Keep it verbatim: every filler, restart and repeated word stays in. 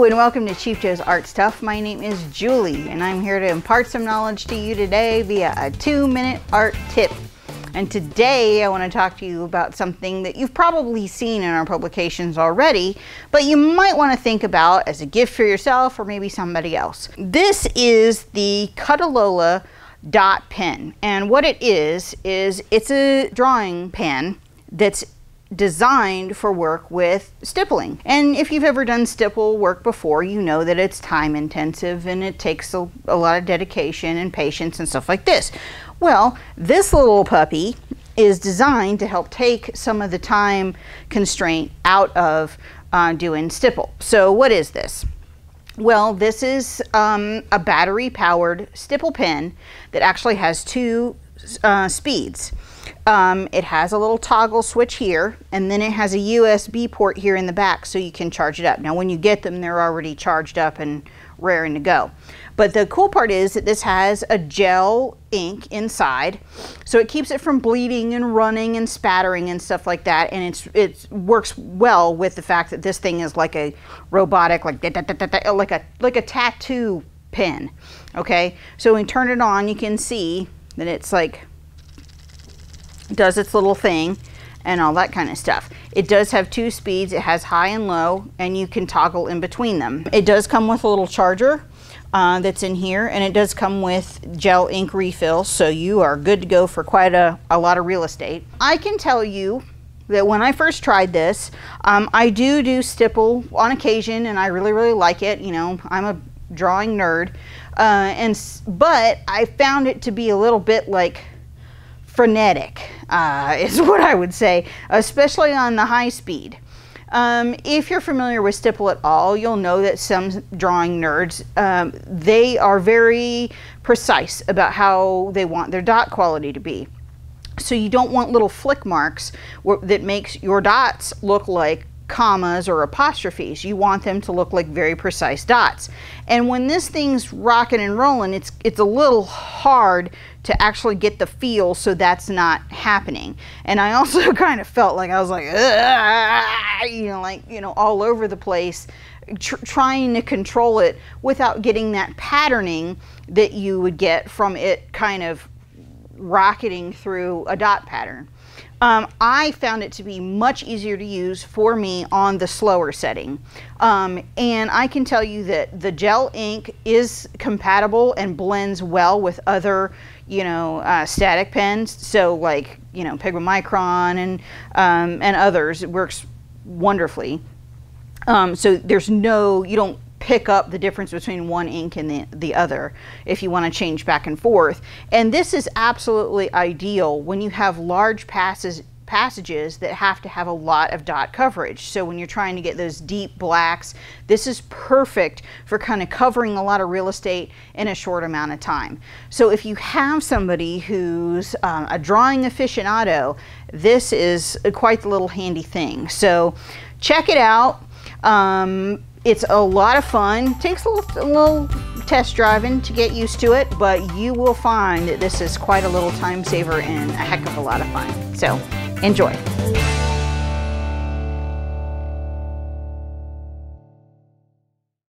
Hello and welcome to Cheap Joe's Art Stuff. My name is Julie and I'm here to impart some knowledge to you today via a two minute art tip. And today I want to talk to you about something that you've probably seen in our publications already, but you might want to think about as a gift for yourself or maybe somebody else. This is the Cuttlelola Dotpen, and what it is, is it's a drawing pen that's designed for work with stippling. And if you've ever done stipple work before, you know that it's time intensive and it takes a, a lot of dedication and patience and stuff like this. Well, this little puppy is designed to help take some of the time constraint out of uh, doing stipple. So what is this? Well, this is um, a battery powered stipple pen that actually has two uh, speeds. Um, it has a little toggle switch here, and then it has a U S B port here in the back so you can charge it up. Now when you get them, they're already charged up and raring to go. But the cool part is that this has a gel ink inside, so it keeps it from bleeding and running and spattering and stuff like that. And it's it works well with the fact that this thing is like a robotic, like da, da, da, da, da, like a like a tattoo pen. Okay, so when you turn it on, you can see that it's like does its little thing and all that kind of stuff. It does have two speeds. It has high and low, and you can toggle in between them. It does come with a little charger uh, that's in here, and it does come with gel ink refill, so you are good to go for quite a, a lot of real estate. I can tell you that when I first tried this, um, I do do stipple on occasion, and I really, really like it. You know, I'm a drawing nerd, uh, and but I found it to be a little bit like frenetic uh, is what I would say, especially on the high speed. Um, if you're familiar with stipple at all, you'll know that some drawing nerds, um, they are very precise about how they want their dot quality to be. So you don't want little flick marks that makes your dots look like commas or apostrophes. You want them to look like very precise dots. And when this thing's rocking and rolling, it's it's a little hard to actually get the feel, so that's not happening. And I also kind of felt like I was like, you know, like, you know, all over the place, tr trying to control it without getting that patterning that you would get from it kind of rocketing through a dot pattern. Um, I found it to be much easier to use for me on the slower setting. Um, and I can tell you that the gel ink is compatible and blends well with other, you know, uh, static pens. So like, you know, Pigma Micron and, um, and others, it works wonderfully. Um, so there's no, you don't pick up the difference between one ink and the, the other if you want to change back and forth. And this is absolutely ideal when you have large passes, passages that have to have a lot of dot coverage. So when you're trying to get those deep blacks, this is perfect for kind of covering a lot of real estate in a short amount of time. So if you have somebody who's um, a drawing aficionado, this is quite the little handy thing. So check it out. Um, It's a lot of fun. Takes a little, a little test driving to get used to it, but you will find that this is quite a little time saver and a heck of a lot of fun. So enjoy.